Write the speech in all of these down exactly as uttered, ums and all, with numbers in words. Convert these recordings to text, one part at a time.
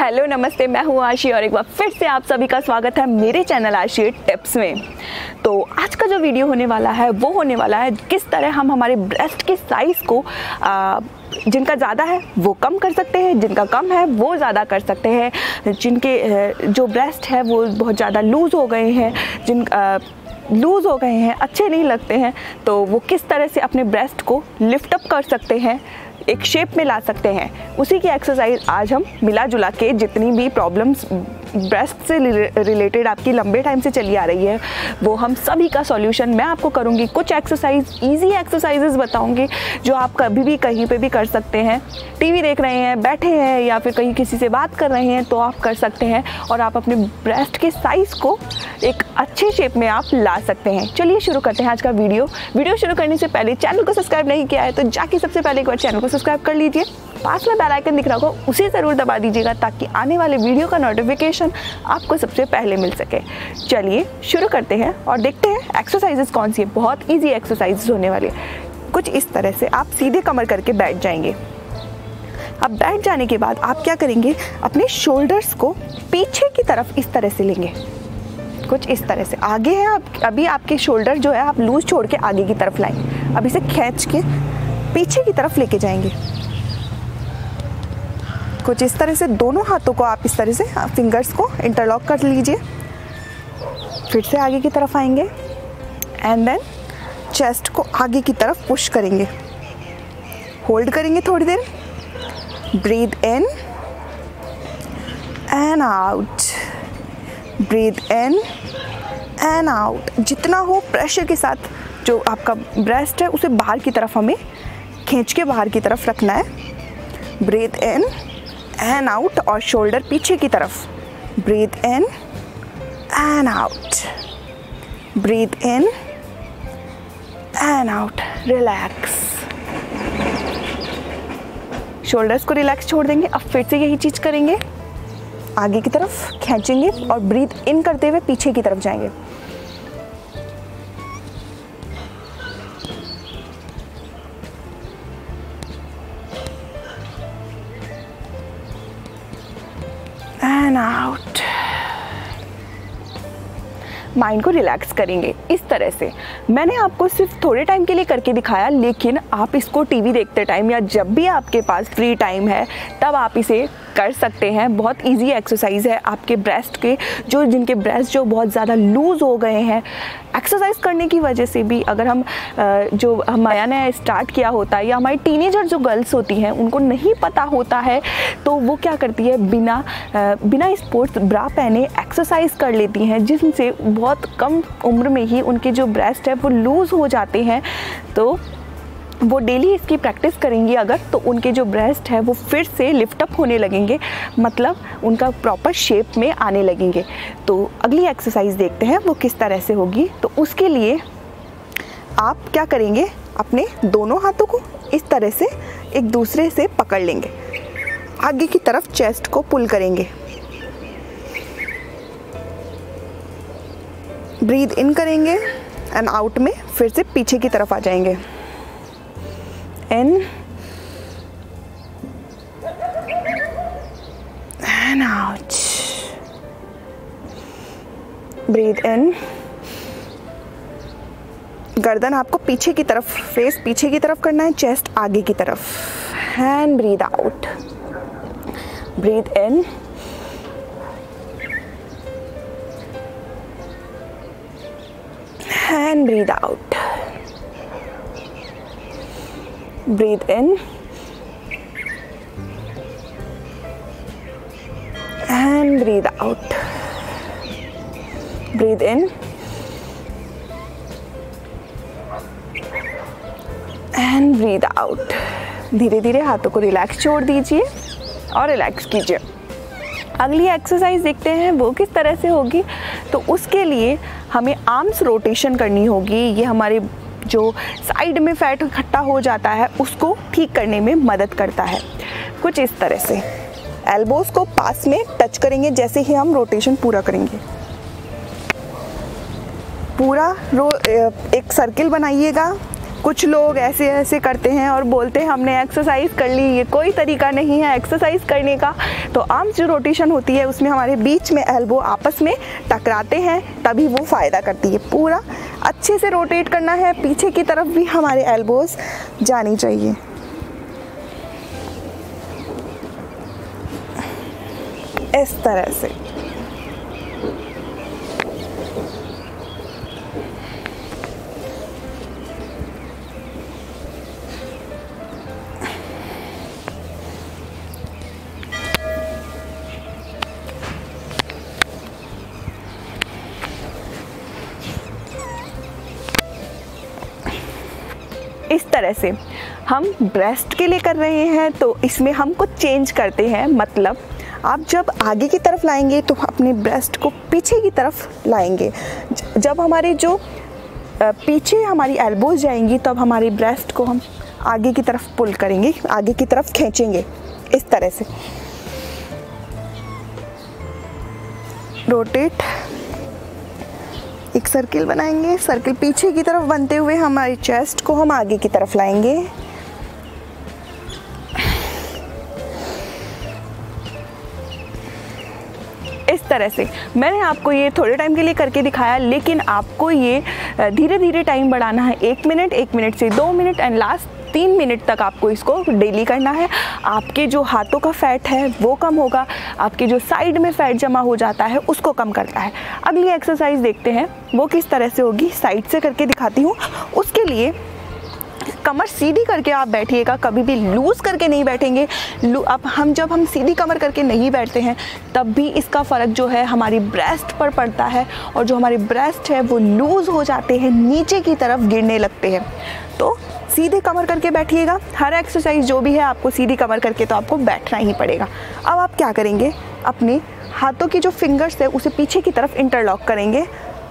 Hello नमस्ते, मैं हूँ आशी और एक बार फिर से आप सभी का स्वागत है मेरे चैनल आशी टिप्स में। तो आज का जो वीडियो होने वाला है वो होने वाला है किस तरह हम हमारे ब्रेस्ट के साइज़ को आ, जिनका ज़्यादा है वो कम कर सकते हैं, जिनका कम है वो ज़्यादा कर सकते हैं, जिनके जो ब्रेस्ट है वो बहुत ज़्यादा लूज़ हो गए हैं, जिन आ, लूज़ हो गए हैं, अच्छे नहीं लगते हैं, तो वो किस तरह से अपने ब्रेस्ट को लिफ्टअप कर सकते हैं, एक शेप में ला सकते हैं। उसी की एक्सरसाइज आज हम मिला जुला के जितनी भी प्रॉब्लम्स ब्रेस्ट से रिलेटेड आपकी लंबे टाइम से चली आ रही है वो हम सभी का सॉल्यूशन मैं आपको करूँगी। कुछ एक्सरसाइज, इजी एक्सरसाइजेस बताऊँगी जो आप कभी भी कहीं पे भी कर सकते हैं। टीवी देख रहे हैं, बैठे हैं या फिर कहीं किसी से बात कर रहे हैं तो आप कर सकते हैं और आप अपने ब्रेस्ट के साइज़ को एक अच्छे शेप में आप ला सकते हैं। चलिए शुरू करते हैं आज का वीडियो। वीडियो शुरू करने से पहले चैनल को सब्सक्राइब नहीं किया है तो जाके सबसे पहले एक बार चैनल को सब्सक्राइब कर लीजिए, पास में बेल आइकन दिख रहा होगा उसे ज़रूर दबा दीजिएगा ताकि आने वाले वीडियो का नोटिफिकेशन आपको सबसे पहले मिल सके। चलिए शुरू करते हैं और देखते हैं एक्सरसाइजेस कौन सी है। बहुत इजी एक्सरसाइजेस होने वाली है। कुछ इस तरह से आप सीधे कमर करके बैठ जाएंगे। अब बैठ जाने के बाद आप क्या करेंगे, अपने शोल्डर्स को पीछे की तरफ इस तरह से लेंगे, कुछ इस तरह से। आगे है आप, अभी आपके शोल्डर जो है आप लूज छोड़ के आगे की तरफ लाएंगे। अब इसे खींच के पीछे की तरफ लेके जाएंगे कुछ इस तरह से। दोनों हाथों को आप इस तरह से फिंगर्स को इंटरलॉक कर लीजिए। फिर से आगे की तरफ आएंगे एंड देन चेस्ट को आगे की तरफ पुश करेंगे, होल्ड करेंगे थोड़ी देर, breathe in and out, breathe in and out. जितना हो प्रेशर के साथ जो आपका ब्रेस्ट है उसे बाहर की तरफ हमें खींच के बाहर की तरफ रखना है। ब्रीद इन एंड आउट और शोल्डर पीछे की तरफ, breathe in and out, breathe in and out. Relax, shoulders को रिलैक्स छोड़ देंगे। अब फिर से यही चीज़ करेंगे, आगे की तरफ खींचेंगे और ब्रीद इन करते हुए पीछे की तरफ जाएंगे। आउट, माइंड को रिलैक्स करेंगे इस तरह से। मैंने आपको सिर्फ थोड़े टाइम के लिए करके दिखाया, लेकिन आप इसको टीवी देखते टाइम या जब भी आपके पास फ्री टाइम है तब आप इसे कर सकते हैं। बहुत इजी एक्सरसाइज है। आपके ब्रेस्ट के जो जिनके ब्रेस्ट जो बहुत ज़्यादा लूज़ हो गए हैं एक्सरसाइज करने की वजह से भी, अगर हम जो हमारा नया स्टार्ट किया होता है या हमारी टीनेजर जो गर्ल्स होती हैं उनको नहीं पता होता है तो वो क्या करती है, बिना बिना स्पोर्ट्स ब्रा पहने एक्सरसाइज कर लेती हैं, जिनसे बहुत कम उम्र में ही उनके जो ब्रेस्ट है वो लूज़ हो जाते हैं। तो वो डेली इसकी प्रैक्टिस करेंगी अगर, तो उनके जो ब्रेस्ट है वो फिर से लिफ्टअप होने लगेंगे, मतलब उनका प्रॉपर शेप में आने लगेंगे। तो अगली एक्सरसाइज देखते हैं वो किस तरह से होगी। तो उसके लिए आप क्या करेंगे, अपने दोनों हाथों को इस तरह से एक दूसरे से पकड़ लेंगे, आगे की तरफ चेस्ट को पुल करेंगे, ब्रीद इन करेंगे एंड आउट में फिर से पीछे की तरफ आ जाएंगे, in and out, breathe in. गर्दन आपको पीछे की तरफ, फेस पीछे की तरफ करना है, चेस्ट आगे की तरफ, and breathe out, breathe in and breathe out, breathe in and breathe out, breathe in and breathe out। धीरे धीरे हाथों को रिलैक्स छोड़ दीजिए और रिलैक्स कीजिए। अगली एक्सरसाइज देखते हैं वो किस तरह से होगी। तो उसके लिए हमें आर्म्स रोटेशन करनी होगी। ये हमारे जो साइड में फैट इकट्ठा हो जाता है उसको ठीक करने में मदद करता है। कुछ इस तरह से एल्बोज को पास में टच करेंगे जैसे ही हम रोटेशन पूरा करेंगे। पूरा रो एक सर्किल बनाइएगा, कुछ लोग ऐसे ऐसे करते हैं और बोलते हैं हमने एक्सरसाइज कर ली, ये कोई तरीका नहीं है एक्सरसाइज करने का। तो आर्म्स जो रोटेशन होती है उसमें हमारे बीच में एल्बो आपस में टकराते हैं तभी वो फ़ायदा करती है। पूरा अच्छे से रोटेट करना है, पीछे की तरफ भी हमारे एल्बोज जानी चाहिए। इस तरह से इस तरह से हम ब्रेस्ट के लिए कर रहे हैं, तो इसमें हम कुछ चेंज करते हैं। मतलब आप जब आगे की तरफ लाएंगे तो अपने ब्रेस्ट को पीछे की तरफ लाएंगे। जब हमारे जो पीछे हमारी एल्बोज जाएंगी तब हमारे ब्रेस्ट को हम आगे की तरफ पुल करेंगे, आगे की तरफ खींचेंगे। इस तरह से रोटेट, एक सर्किल बनाएंगे, सर्किल पीछे की तरफ बनते हुए हमारी चेस्ट को हम आगे की तरफ लाएंगे। इस तरह से मैंने आपको ये थोड़े टाइम के लिए करके दिखाया, लेकिन आपको ये धीरे धीरे टाइम बढ़ाना है। एक मिनट, एक मिनट से दो मिनट एंड लास्ट तीन मिनट तक आपको इसको डेली करना है। आपके जो हाथों का फैट है वो कम होगा, आपके जो साइड में फैट जमा हो जाता है उसको कम करता है। अगली एक्सरसाइज देखते हैं वो किस तरह से होगी, साइड से करके दिखाती हूँ। उसके लिए कमर सीधी करके आप बैठिएगा, कभी भी लूज़ करके नहीं बैठेंगे। अब हम जब हम सीधी कमर करके नहीं बैठते हैं तब भी इसका फ़र्क जो है हमारी ब्रेस्ट पर पड़ता है, और जो हमारी ब्रेस्ट है वो लूज़ हो जाते हैं, नीचे की तरफ गिरने लगते हैं। तो सीधे कमर करके बैठिएगा, हर एक्सरसाइज जो भी है आपको सीधी कमर करके तो आपको बैठना ही पड़ेगा। अब आप क्या करेंगे, अपने हाथों की जो फिंगर्स है उसे पीछे की तरफ इंटरलॉक करेंगे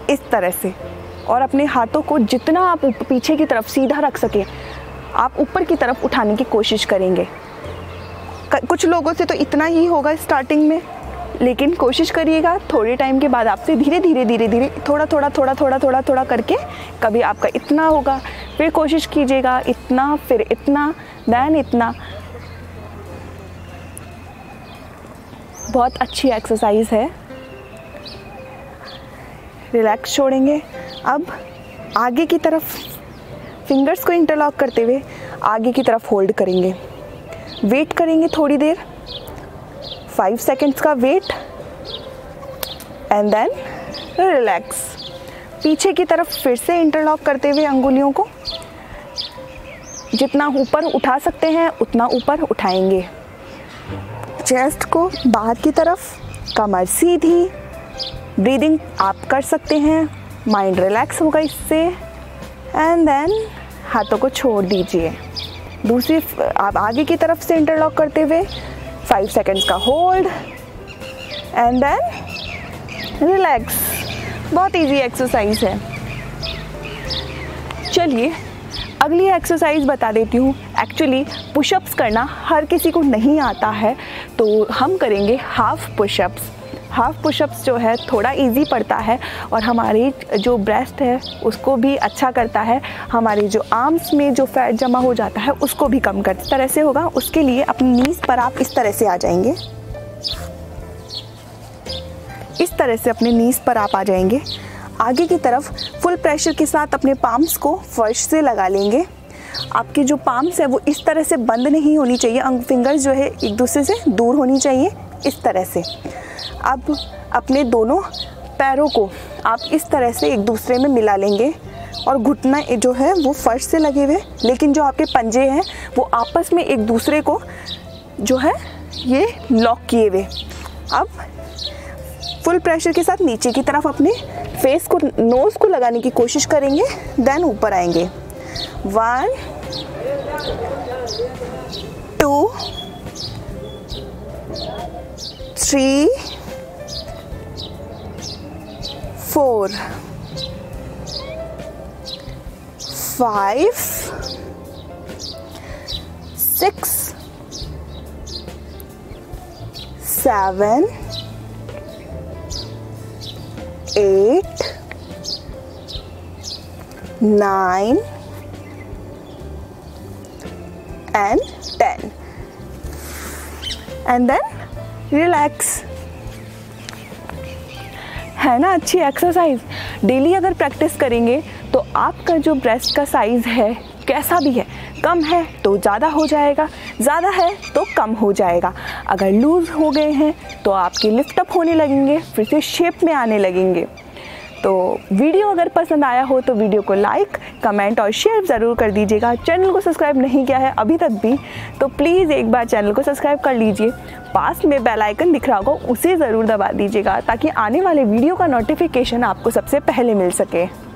इस तरह से, और अपने हाथों को जितना आप पीछे की तरफ सीधा रख सकें आप ऊपर की तरफ उठाने की कोशिश करेंगे। कुछ लोगों से तो इतना ही होगा स्टार्टिंग में, लेकिन कोशिश करिएगा थोड़े टाइम के बाद आपसे धीरे धीरे धीरे धीरे थोड़ा थोड़ा थोड़ा थोड़ा थोड़ा थोड़ा करके कभी आपका इतना होगा, फिर कोशिश कीजिएगा इतना, फिर इतना, दैन इतना। बहुत अच्छी एक्सरसाइज है। रिलैक्स छोड़ेंगे। अब आगे की तरफ फिंगर्स को इंटरलॉक करते हुए आगे की तरफ होल्ड करेंगे, वेट करेंगे थोड़ी देर, फाइव सेकेंड्स का वेट एंड देन रिलैक्स। पीछे की तरफ फिर से इंटरलॉक करते हुए अंगुलियों को जितना ऊपर उठा सकते हैं उतना ऊपर उठाएंगे, चेस्ट को बाहर की तरफ, कमर सीधी, ब्रीदिंग आप कर सकते हैं, माइंड रिलैक्स होगा इससे, एंड देन हाथों को छोड़ दीजिए। दूसरी आप आगे की तरफ से इंटरलॉक करते हुए फाइव सेकेंड्स का होल्ड एंड देन रिलैक्स। बहुत इजी एक्सरसाइज है। चलिए अगली एक्सरसाइज बता देती हूँ। एक्चुअली पुशअप्स करना हर किसी को नहीं आता है, तो हम करेंगे हाफ पुशअप्स। हाफ पुशअप्स जो है थोड़ा इजी पड़ता है और हमारी जो ब्रेस्ट है उसको भी अच्छा करता है, हमारे जो आर्म्स में जो फैट जमा हो जाता है उसको भी कम करता है। इस तरह से होगा। उसके लिए अपनी नीज़ पर आप इस तरह से आ जाएंगे, इस तरह से अपने नीज़ पर आप आ जाएंगे। आगे की तरफ फुल प्रेशर के साथ अपने पाम्स को फर्श से लगा लेंगे। आपकी जो पाम्स है वो इस तरह से बंद नहीं होनी चाहिए, फिंगर्स जो है एक दूसरे से दूर होनी चाहिए। इस तरह से अब अपने दोनों पैरों को आप इस तरह से एक दूसरे में मिला लेंगे, और घुटना जो है वो फर्श से लगे हुए, लेकिन जो आपके पंजे हैं वो आपस में एक दूसरे को जो है ये लॉक किए हुए। अब फुल प्रेशर के साथ नीचे की तरफ अपने फेस को, नोज़ को लगाने की कोशिश करेंगे, देन ऊपर आएंगे। One, two, three, four, five, six, seven, eight, nine, and ten. And then relax. है ना अच्छी एक्सरसाइज. डेली अगर प्रैक्टिस करेंगे तो आपका जो ब्रेस्ट का साइज है कैसा भी है, कम है तो ज़्यादा हो जाएगा, ज़्यादा है तो कम हो जाएगा. अगर लूज़ हो गए हैं तो आपके लिफ्ट अप होने लगेंगे, फिर से शेप में आने लगेंगे. तो वीडियो अगर पसंद आया हो तो वीडियो को लाइक, कमेंट और शेयर ज़रूर कर दीजिएगा. चैनल को सब्सक्राइब नहीं किया है अभी तक भी तो प्लीज़ एक बार चैनल को सब्सक्राइब कर लीजिए. पास में बेल आइकन दिख रहा होगा उसे ज़रूर दबा दीजिएगा ताकि आने वाले वीडियो का नोटिफिकेशन आपको सबसे पहले मिल सके.